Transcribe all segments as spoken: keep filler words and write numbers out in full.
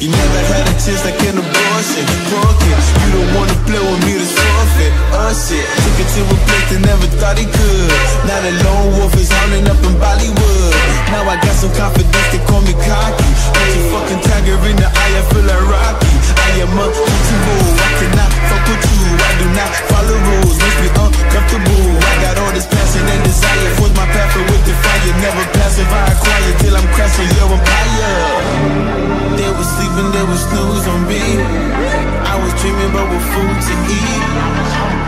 You never had a chance like an abortion. Punk it, you don't wanna play with me, that's forfeit. Us it, took it to a place that never thought he could. Now the lone wolf is hounding up in Bollywood. Now I got some confidence, they call me cocky. Got your fucking tiger in the eye, I feel like Rocky. I am a fool, I cannot fuck with you. I do not follow rules, makes me uncomfortable. I got all this passion and desire, force my path with the fire. Never passive, I acquire till I'm crashing your empire. They were sleeping, they were snooze on me. I was dreaming but with food to eat.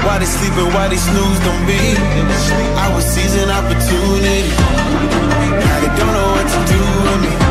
Why they sleeping, why they snoozed on me? I was seizing opportunity. Now they don't know what to do with me.